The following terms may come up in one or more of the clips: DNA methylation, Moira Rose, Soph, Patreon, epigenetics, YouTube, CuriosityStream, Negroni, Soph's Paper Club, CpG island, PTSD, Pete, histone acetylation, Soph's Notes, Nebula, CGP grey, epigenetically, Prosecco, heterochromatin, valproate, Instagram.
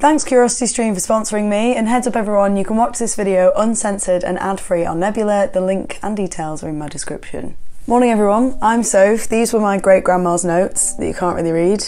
Thanks CuriosityStream for sponsoring me, and heads up everyone, you can watch this video uncensored and ad-free on Nebula. The link and details are in my description. Morning everyone, I'm Soph. These were my great-grandma's notes that you can't really read.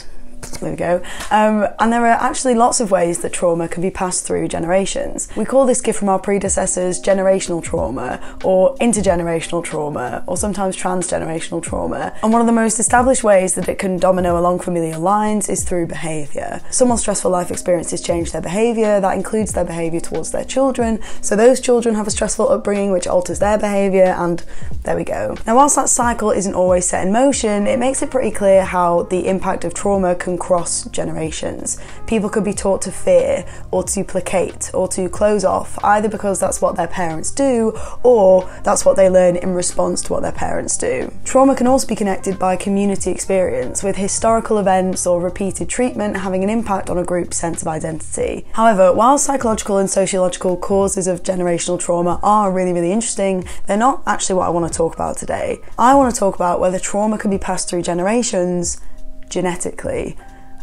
There we go. And there are actually lots of ways that trauma can be passed through generations. We call this gift from our predecessors generational trauma, or intergenerational trauma, or sometimes transgenerational trauma. And one of the most established ways that it can domino along familiar lines is through behaviour. Someone's stressful life experiences change their behaviour. That includes their behaviour towards their children. So those children have a stressful upbringing which alters their behaviour, and there we go. Now whilst that cycle isn't always set in motion, it makes it pretty clear how the impact of trauma can cross generations. People could be taught to fear, or to placate, or to close off, either because that's what their parents do, or that's what they learn in response to what their parents do. Trauma can also be connected by community experience, with historical events or repeated treatment having an impact on a group's sense of identity. However, while psychological and sociological causes of generational trauma are really interesting, they're not actually what I want to talk about today. I want to talk about whether trauma can be passed through generations genetically.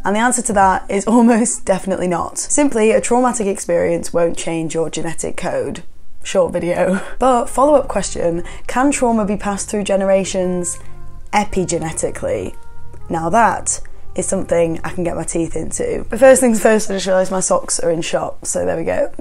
And the answer to that is almost definitely not. Simply, a traumatic experience won't change your genetic code. Short video. But follow-up question, can trauma be passed through generations epigenetically? Now that is something I can get my teeth into. But first things first, I just realised my socks are in shop, so there we go.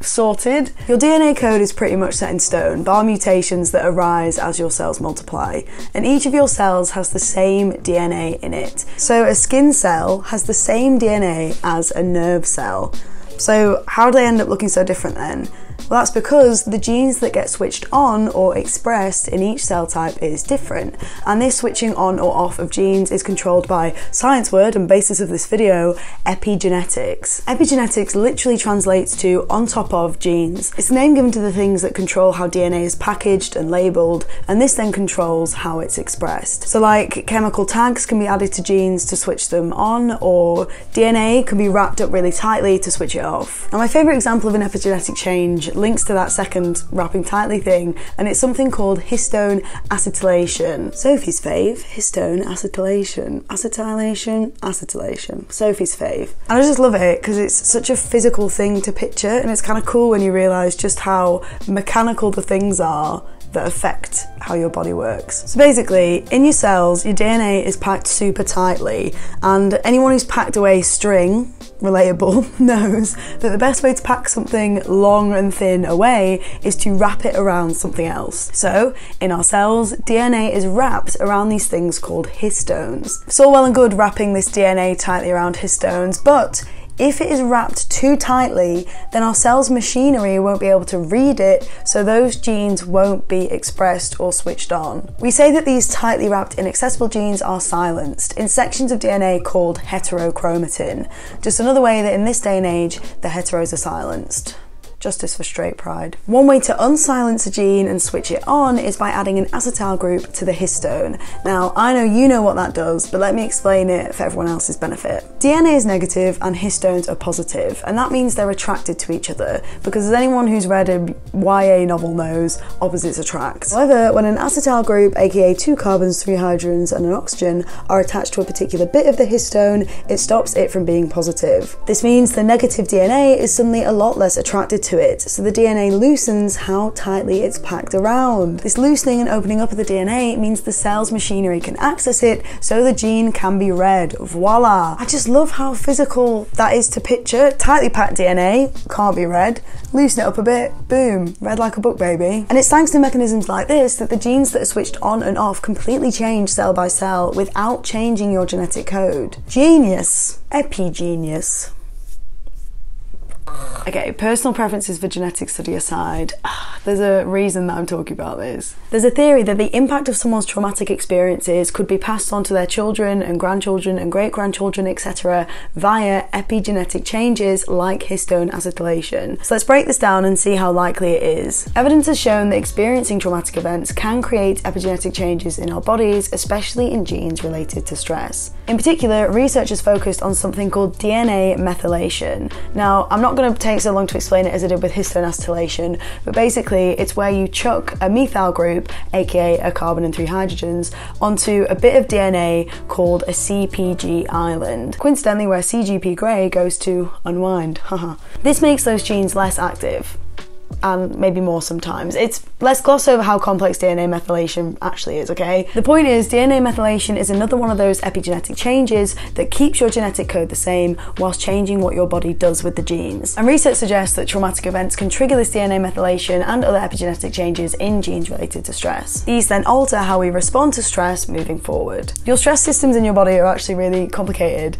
Sorted. Your DNA code is pretty much set in stone, bar mutations that arise as your cells multiply, and each of your cells has the same DNA in it. So a skin cell has the same DNA as a nerve cell. So how do they end up looking so different then? Well, that's because the genes that get switched on or expressed in each cell type is different, and this switching on or off of genes is controlled by, science word and basis of this video, epigenetics. Epigenetics literally translates to on top of genes. It's the name given to the things that control how DNA is packaged and labelled, and this then controls how it's expressed. So like chemical tags can be added to genes to switch them on, or DNA can be wrapped up really tightly to switch it off. Now my favourite example of an epigenetic change links to that second wrapping tightly thing, and it's something called histone acetylation. Sophie's fave, histone acetylation. Acetylation, acetylation. Sophie's fave. And I just love it because it's such a physical thing to picture, and it's kind of cool when you realise just how mechanical the things are that affect how your body works. So basically, in your cells, your DNA is packed super tightly, and anyone who's packed away string, relatable, knows that the best way to pack something long and thin away is to wrap it around something else. So, in our cells, DNA is wrapped around these things called histones. It's all well and good wrapping this DNA tightly around histones, but if it is wrapped too tightly, then our cell's machinery won't be able to read it, so those genes won't be expressed or switched on. We say that these tightly wrapped inaccessible genes are silenced in sections of DNA called heterochromatin. Just another way that in this day and age, the heteros are silenced. Justice for straight pride. One way to unsilence a gene and switch it on is by adding an acetyl group to the histone. Now, I know you know what that does, but let me explain it for everyone else's benefit. DNA is negative and histones are positive, and that means they're attracted to each other, because as anyone who's read a YA novel knows, opposites attract. However, when an acetyl group, aka two carbons, three hydrogens and an oxygen, are attached to a particular bit of the histone, it stops it from being positive. This means the negative DNA is suddenly a lot less attracted to it, so the DNA loosens how tightly it's packed around. This loosening and opening up of the DNA means the cell's machinery can access it, so the gene can be read. Voila! I just love how physical that is to picture. Tightly packed DNA, can't be read. Loosen it up a bit, boom, read like a book, baby. And it's thanks to mechanisms like this that the genes that are switched on and off completely change cell by cell without changing your genetic code. Genius. Epigenius. Okay, personal preferences for genetic study aside, there's a reason that I'm talking about this. There's a theory that the impact of someone's traumatic experiences could be passed on to their children and grandchildren and great-grandchildren, etc. via epigenetic changes like histone acetylation. So let's break this down and see how likely it is. Evidence has shown that experiencing traumatic events can create epigenetic changes in our bodies, especially in genes related to stress. In particular, researchers focused on something called DNA methylation. Now, I'm not going to take takes so long to explain it as I did with histone acetylation, but basically it's where you chuck a methyl group, aka a carbon and 3 hydrogens, onto a bit of DNA called a CpG island, coincidentally where CGP grey goes to unwind, haha. This makes those genes less active, and maybe more sometimes. Let's gloss over how complex DNA methylation actually is, okay? The point is, DNA methylation is another one of those epigenetic changes that keeps your genetic code the same whilst changing what your body does with the genes. And research suggests that traumatic events can trigger this DNA methylation and other epigenetic changes in genes related to stress. These then alter how we respond to stress moving forward. Your stress systems in your body are actually really complicated,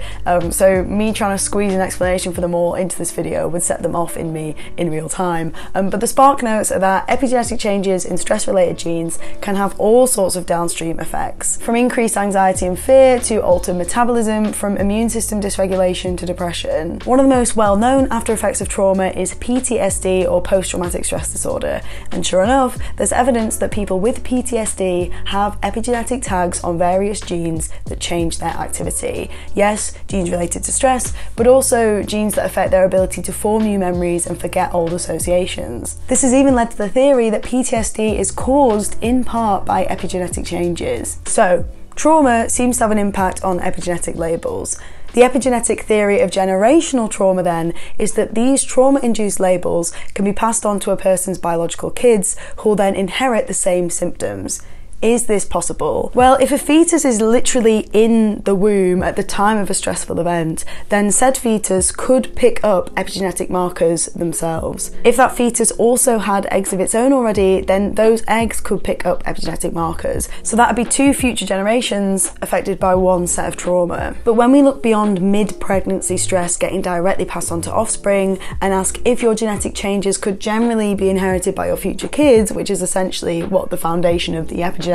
so me trying to squeeze an explanation for them all into this video would set them off in me in real time. But the spark notes are that epigenetic changes in stress-related genes can have all sorts of downstream effects, from increased anxiety and fear to altered metabolism, from immune system dysregulation to depression. One of the most well-known after-effects of trauma is PTSD, or post-traumatic stress disorder, and sure enough, there's evidence that people with PTSD have epigenetic tags on various genes that change their activity. Yes, genes related to stress, but also genes that affect their ability to form new memories and forget old associations. This has even led to the theory that PTSD is caused in part by epigenetic changes. So, trauma seems to have an impact on epigenetic labels. The epigenetic theory of generational trauma, then, is that these trauma-induced labels can be passed on to a person's biological kids, who will then inherit the same symptoms. Is this possible? Well, if a fetus is literally in the womb at the time of a stressful event, then said fetus could pick up epigenetic markers themselves. If that fetus also had eggs of its own already, then those eggs could pick up epigenetic markers. So that would be 2 future generations affected by one set of trauma. But when we look beyond mid-pregnancy stress getting directly passed on to offspring and ask if your genetic changes could generally be inherited by your future kids, which is essentially what the foundation of the epigenetic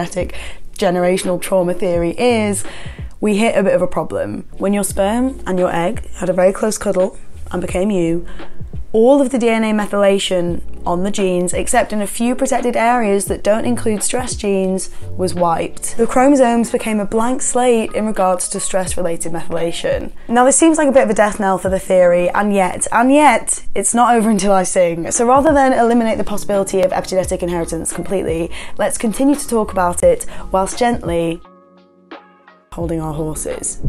generational trauma theory is, we hit a bit of a problem. When your sperm and your egg had a very close cuddle and became you, all of the DNA methylation on the genes, except in a few protected areas that don't include stress genes, was wiped. The chromosomes became a blank slate in regards to stress-related methylation. Now, this seems like a bit of a death knell for the theory, and yet, it's not over until I sing. So rather than eliminate the possibility of epigenetic inheritance completely, let's continue to talk about it whilst gently holding our horses.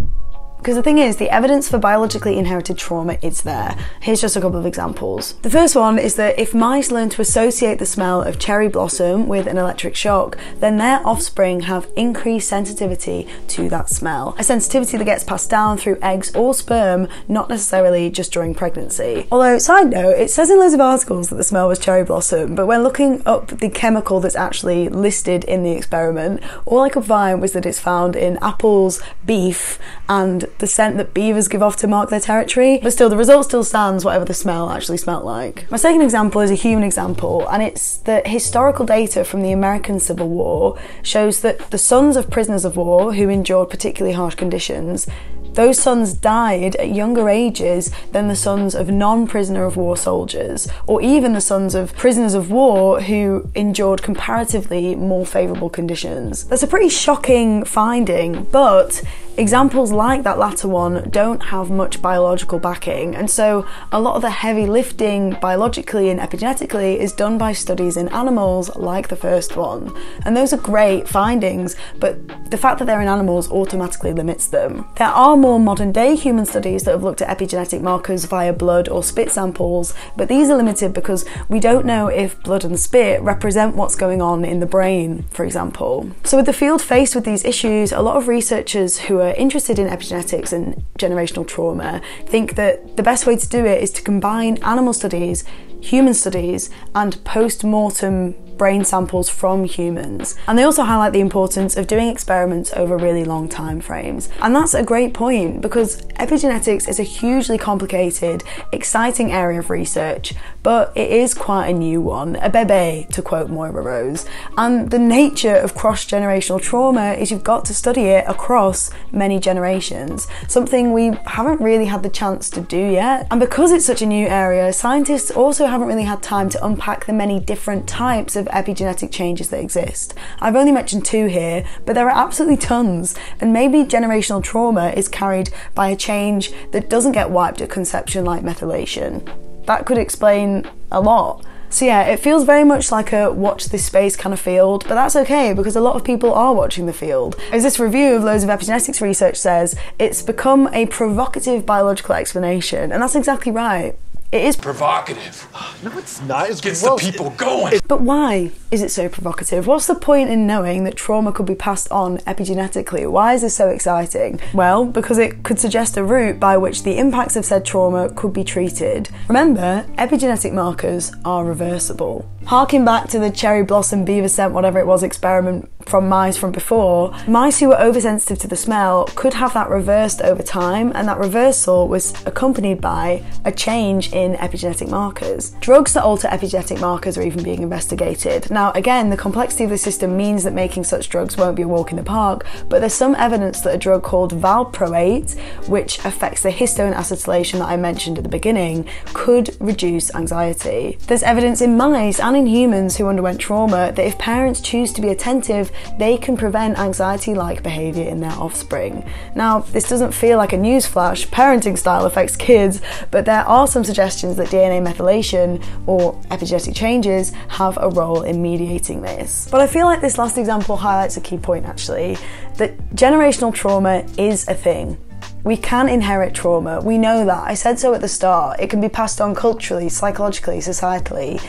Because the thing is, the evidence for biologically inherited trauma is there. Here's just a couple of examples. The first one is that if mice learn to associate the smell of cherry blossom with an electric shock, then their offspring have increased sensitivity to that smell. A sensitivity that gets passed down through eggs or sperm, not necessarily just during pregnancy. Although, side note, it says in loads of articles that the smell was cherry blossom, but when looking up the chemical that's actually listed in the experiment, all I could find was that it's found in apples, beef, and the scent that beavers give off to mark their territory, but still the result still stands whatever the smell actually smelt like. My second example is a human example, and it's that historical data from the American Civil War shows that the sons of prisoners of war who endured particularly harsh conditions, those sons died at younger ages than the sons of non-prisoner of war soldiers, or even the sons of prisoners of war who endured comparatively more favourable conditions. That's a pretty shocking finding, but examples like that latter one don't have much biological backing, and so a lot of the heavy lifting biologically and epigenetically is done by studies in animals like the first one. And those are great findings, but the fact that they're in animals automatically limits them. There are more modern day human studies that have looked at epigenetic markers via blood or spit samples, but these are limited because we don't know if blood and spit represent what's going on in the brain, for example. So with the field faced with these issues, a lot of researchers who are interested in epigenetics and generational trauma think that the best way to do it is to combine animal studies, human studies, and post-mortem brain samples from humans. And they also highlight the importance of doing experiments over really long time frames. And that's a great point, because epigenetics is a hugely complicated, exciting area of research, but it is quite a new one, a bebe, to quote Moira Rose. And the nature of cross-generational trauma is you've got to study it across many generations, something we haven't really had the chance to do yet. And because it's such a new area, scientists also haven't really had time to unpack the many different types of epigenetic changes that exist. I've only mentioned 2 here, but there are absolutely tons, and maybe generational trauma is carried by a change that doesn't get wiped at conception like methylation. that could explain a lot. So yeah, it feels very much like a watch this space kind of field, but that's okay because a lot of people are watching the field. As this review of loads of epigenetics research says, it's become a provocative biological explanation, and that's exactly right. It is provocative. No, it's not. It gets the people going. But why is it so provocative? What's the point in knowing that trauma could be passed on epigenetically? Why is this so exciting? Well, because it could suggest a route by which the impacts of said trauma could be treated. Remember, epigenetic markers are reversible. Harking back to the cherry blossom beaver scent whatever it was experiment from mice from before, mice who were oversensitive to the smell could have that reversed over time, and that reversal was accompanied by a change in epigenetic markers. Drugs that alter epigenetic markers are even being investigated. Now again, the complexity of the system means that making such drugs won't be a walk in the park, but there's some evidence that a drug called valproate, which affects the histone acetylation that I mentioned at the beginning, could reduce anxiety. There's evidence in mice and in humans who underwent trauma that if parents choose to be attentive, they can prevent anxiety-like behaviour in their offspring. Now, this doesn't feel like a newsflash, parenting style affects kids, but there are some suggestions that DNA methylation or epigenetic changes have a role in mediating this. But I feel like this last example highlights a key point actually, that generational trauma is a thing. We can inherit trauma, we know that, I said so at the start, it can be passed on culturally, psychologically, societally.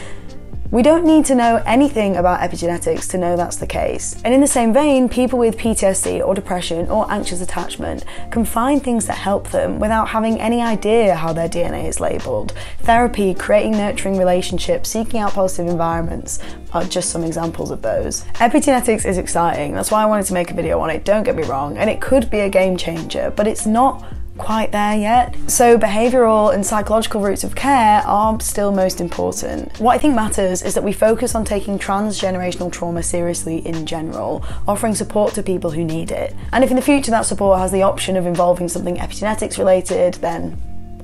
We don't need to know anything about epigenetics to know that's the case. And in the same vein, people with PTSD or depression or anxious attachment can find things that help them without having any idea how their DNA is labelled. Therapy, creating nurturing relationships, seeking out positive environments are just some examples of those. Epigenetics is exciting, that's why I wanted to make a video on it, don't get me wrong, and it could be a game changer, but it's not quite there yet. So behavioural and psychological routes of care are still most important. What I think matters is that we focus on taking transgenerational trauma seriously in general, offering support to people who need it. And if in the future that support has the option of involving something epigenetics related, then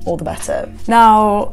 all the better. Now,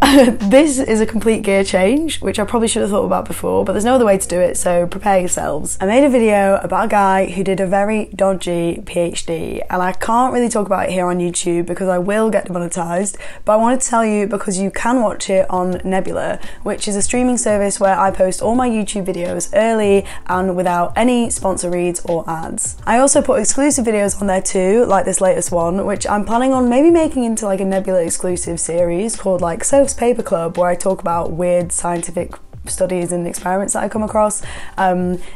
this is a complete gear change, which I probably should have thought about before, but there's no other way to do it, so prepare yourselves. I made a video about a guy who did a very dodgy PhD, and I can't really talk about it here on YouTube because I will get demonetized, but I wanted to tell you because you can watch it on Nebula, which is a streaming service where I post all my YouTube videos early and without any sponsor reads or ads. I also put exclusive videos on there too, like this latest one, which I'm planning on maybe making into like a Nebula exclusive series called like Soph's Paper Club, where I talk about weird scientific studies and experiments that I come across.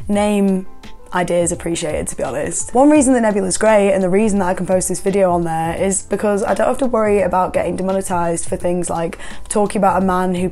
Name ideas appreciated, to be honest. One reason that Nebula's great and the reason that I can post this video on there is because I don't have to worry about getting demonetized for things like talking about a man who.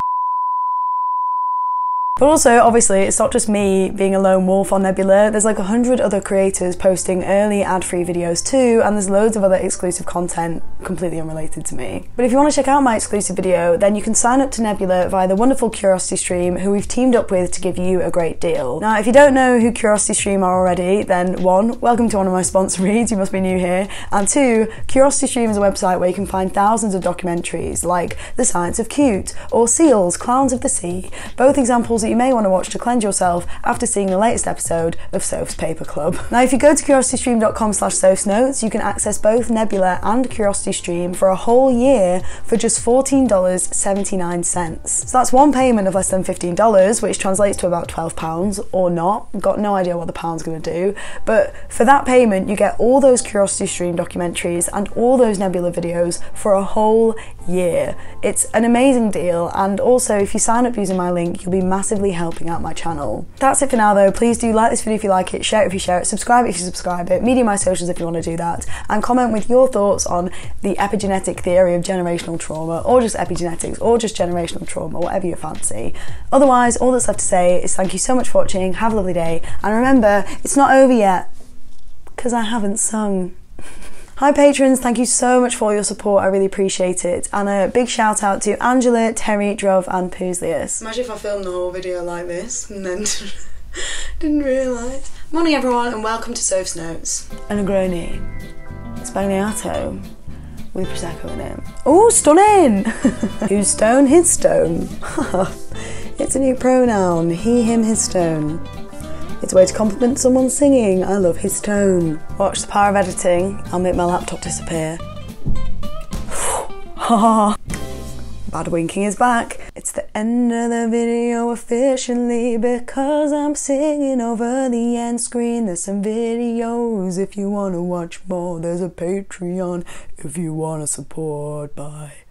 But also, obviously, it's not just me being a lone wolf on Nebula, there's like 100 other creators posting early ad-free videos too, and there's loads of other exclusive content completely unrelated to me. But if you want to check out my exclusive video, then you can sign up to Nebula via the wonderful CuriosityStream, who we've teamed up with to give you a great deal. Now, if you don't know who CuriosityStream are already, then one, welcome to one of my sponsor reads, you must be new here, and two, CuriosityStream is a website where you can find thousands of documentaries like The Science of Cute or Seals, Clowns of the Sea, both examples that you may want to watch to cleanse yourself after seeing the latest episode of Soph's Paper Club. Now, if you go to curiositystream.com/Soph's Notes, you can access both Nebula and CuriosityStream for a whole year for just $14.79. So that's one payment of less than $15, which translates to about £12 or not. Got no idea what the pound's going to do. But for that payment, you get all those CuriosityStream documentaries and all those Nebula videos for a whole year. It's an amazing deal, and also if you sign up using my link, you'll be massively helping out my channel. That's it for now though, please do like this video if you like it, share it if you share it, subscribe if you subscribe it, media my socials if you want to do that, and comment with your thoughts on the epigenetic theory of generational trauma, or just epigenetics, or just generational trauma, whatever you fancy. Otherwise, all that's left to say is thank you so much for watching, have a lovely day, and remember, it's not over yet, because I haven't sung. Hi patrons, thank you so much for your support, I really appreciate it. And a big shout out to Angela, Terry, Drove and Pooslius. Imagine if I filmed the whole video like this and then didn't realise. Morning everyone and welcome to Soph's Notes. A Negroni, Spagliato with Prosecco in it. Oh, stunning! Who's stone, his stone. It's a new pronoun, he, him, his stone. It's a way to compliment someone singing. I love his tone. Watch the power of editing. I'll make my laptop disappear. Bad winking is back. It's the end of the video officially because I'm singing over the end screen. There's some videos if you want to watch more. There's a Patreon if you want to support. Bye.